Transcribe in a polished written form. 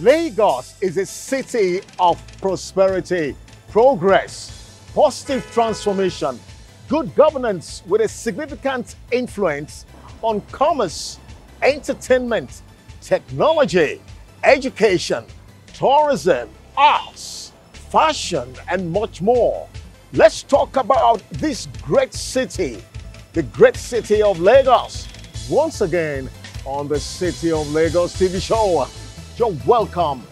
Lagos is a city of prosperity, progress, positive transformation, good governance with a significant influence on commerce, entertainment, technology, education, tourism, arts, fashion, and much more. Let's talk about this great city, the great city of Lagos, once again on the City of Lagos TV show. You're welcome.